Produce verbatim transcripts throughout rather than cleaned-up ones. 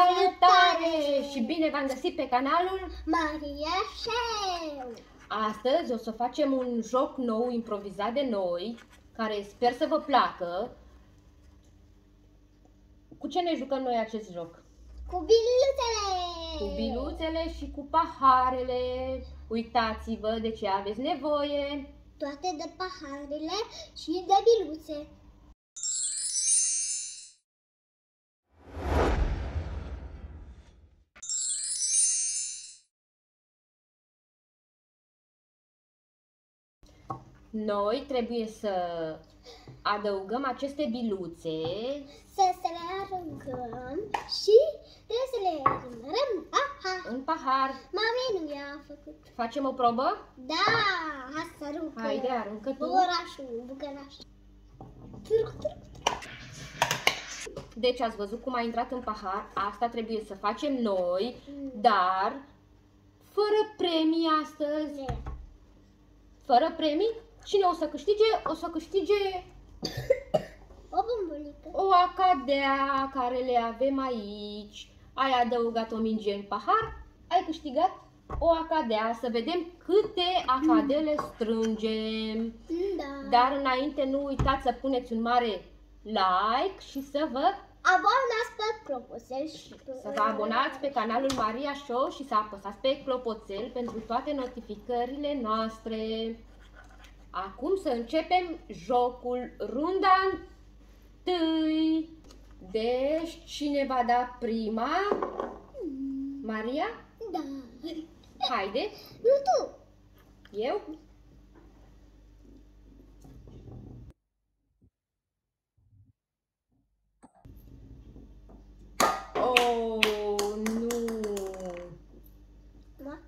Salutare! Și bine v-am găsit pe canalul Maria Show! Astăzi o să facem un joc nou improvizat de noi, care sper să vă placă. Cu ce ne jucăm noi acest joc? Cu biluțele! Cu biluțele și cu paharele. Uitați-vă de ce aveți nevoie. Toate de paharele și de biluțe. Noi trebuie să adăugăm aceste biluțe. Să, să le aruncăm și trebuie să le aruncăm în pahar. În pahar. Mami nu i-a făcut. Facem o probă? Da, hai să aruncăm. Haide, aruncă tu. Orașul, bucărașul. Deci ați văzut cum a intrat în pahar. Asta trebuie să facem noi, dar fără premii astăzi. Fără premii. Cine o să câștige? O să câștige o bombolică. O acadea care le avem aici. Ai adăugat o minge în pahar, ai câștigat o acadea. Să vedem câte acadele strângem. Da. Dar înainte nu uitați să puneți un mare like și să vă abonați pe clopoțel. Și să vă abonați pe canalul Maria Show și să apăsați pe clopoțel pentru toate notificările noastre. Acum să începem jocul, runda întâi. Deci, cine va da prima? Maria? Da. Haide. Nu tu. Eu? Oh, nu. Ma?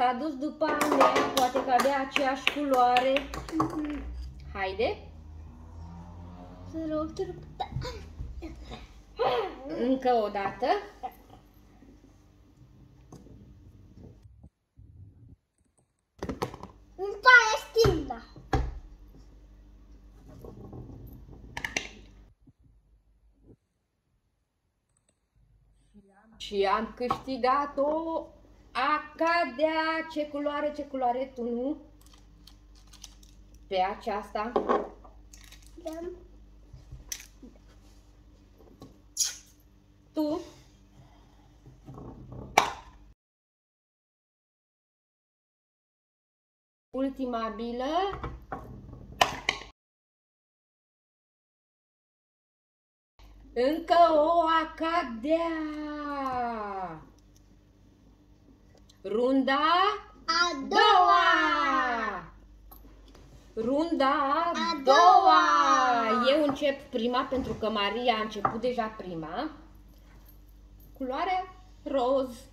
S-a dus după Andreea, poate că avea aceeași culoare. Mm-hmm. Haide. Să rog, te rog. Încă o dată. În Palestina. Și am câștigat-o. Acadea, ce culoare, ce culoare tu nu? Pe aceasta. Da. Tu? Ultima bilă. Încă o acadea. Runda a doua! Runda a doua! Eu încep prima pentru că Maria a început deja prima. Culoare roz.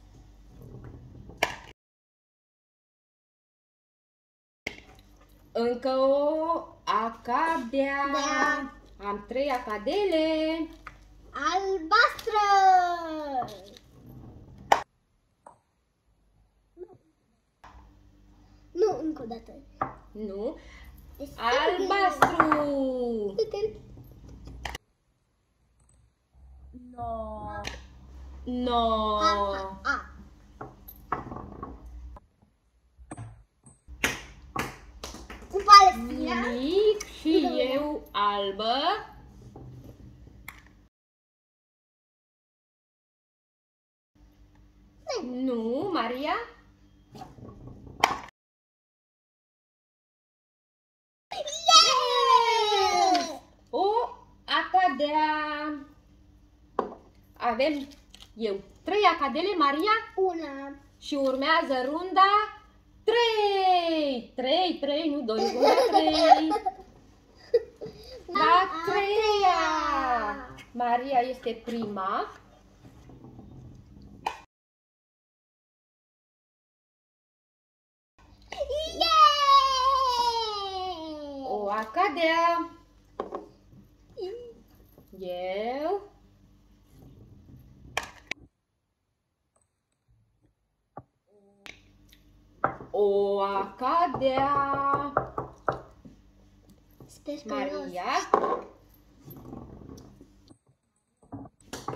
Încă o acadea. Da. Am trei acadele. Albastră! Nu, încă o dată. Nu. Albastru. No. No. A, a, a. Cu Palestina. Mic și eu albă. Ne. Nu, Maria. Acadea. Avem eu trei acadele, Maria una. Și urmează runda trei. trei, trei, nu doi, runda trei. La treia. Maria este prima. Yeah! O acadea. Eu. O acadea. Maria.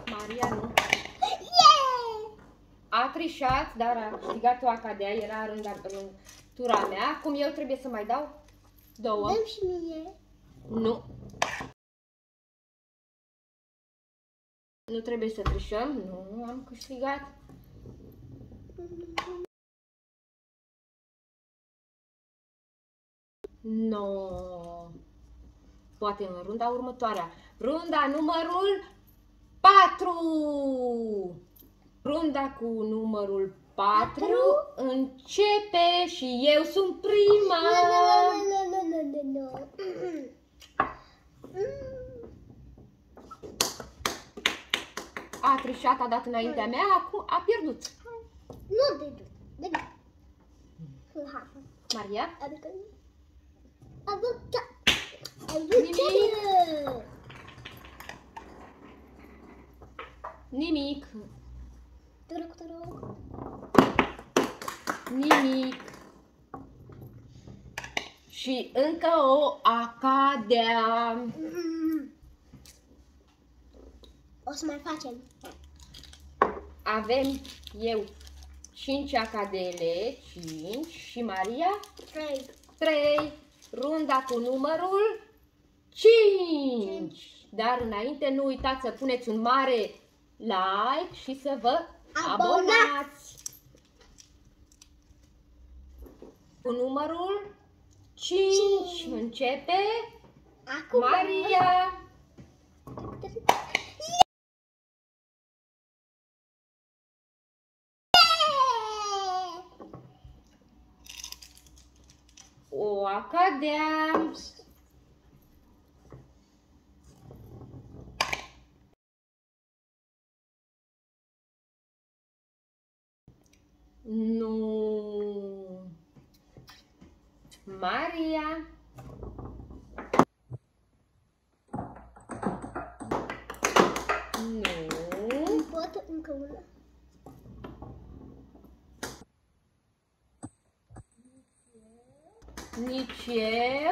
Maria nu. Yeah! A trișat, dar a câștigat toaca de aia. Era rândura mea. Acum eu trebuie să mai dau două. Dăm și mie. Nu. Nu trebuie să trișăm. Nu, am câștigat. No. Poate în runda următoarea. Runda numărul patru. Runda cu numărul patru începe și eu sunt prima. No, no, no, no, no, no. A trișat, a dat înaintea mea, acum a pierdut. Nu de pierdut, de pierdut. Maria? Adică a ducat. A ducat. Nimic. Toroc, toroc. Nimic. Și încă o acadea. O să mai facem. Avem eu cinci acadele, cinci și Maria trei. trei. Runda cu numărul cinci. cinci. Dar înainte nu uitați să puneți un mare like și să vă abonați. abonați. Cu numărul cinci, cinci. Începe acum Maria. O acadea. Nu. Maria. Nu. Nu pot încă una. Nici eu. Yeah!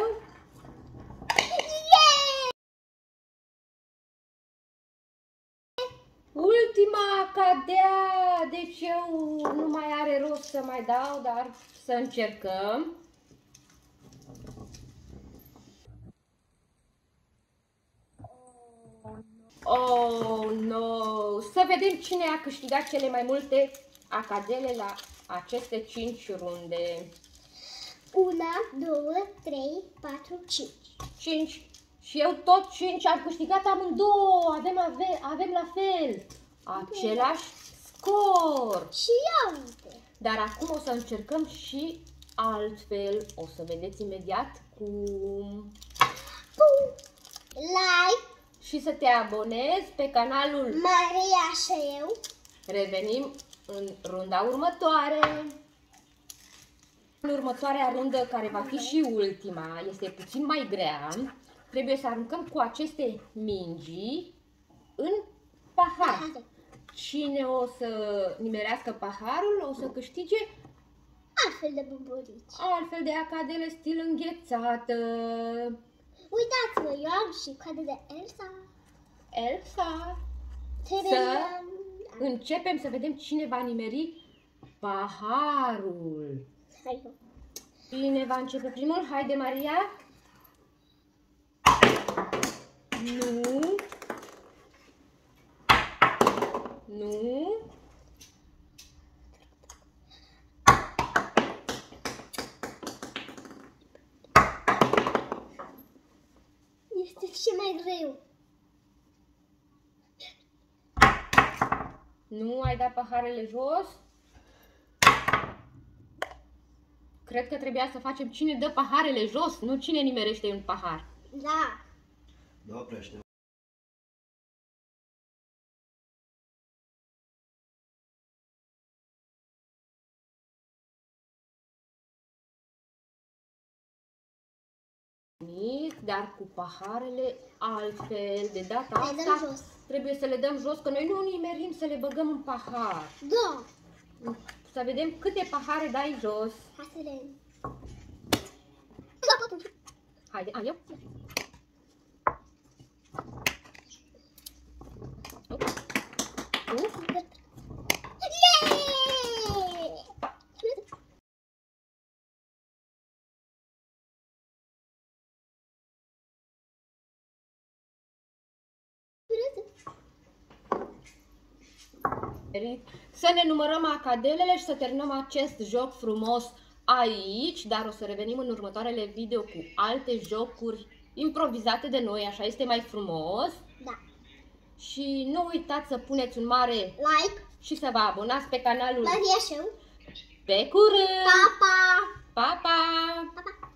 Ultima acadea. Deci eu nu mai are rost să mai dau, dar să încercăm. Oh, no! Să vedem cine a câștigat cele mai multe acadele la aceste cinci runde. unu, doi, trei, patru, cinci. cinci. Și eu tot cinci am câștigat amândouă. Avem, ave avem la fel. Același scor. Și eu. Dar acum o să încercăm și altfel. O să vedeți imediat cum. Like. Și să te abonezi pe canalul Maria Show. Revenim în runda următoare. În următoarea rundă, care va fi și ultima, este puțin mai grea, trebuie să aruncăm cu aceste mingi în pahar. Cine o să nimerească paharul, o să câștige altfel de bumburici. Altfel de acadele stil înghețată. Uitați-vă, eu am și coada de Elsa. Elsa. Să începem să vedem cine va nimeri paharul. Cine va începe primul? Haide, Maria! Nu! Nu! Este și mai greu! Nu ai dat paharele jos? Cred că trebuia să facem cine dă paharele jos, nu cine nimerește un pahar. Da. Da, prește. Mic, dar cu paharele altfel. De data asta trebuie să le dăm jos, că noi nu nimerim să le băgăm în pahar. Da. Să vedem câte pahare dai jos. Haide, a, eu. Să ne numărăm acadelele și să terminăm acest joc frumos aici, dar o să revenim în următoarele video cu alte jocuri improvizate de noi, așa este mai frumos. Da. Și nu uitați să puneți un mare like și să vă abonați pe canalul Maria Show. Pe curând! Pa, pa! Pa, pa! Pa, pa!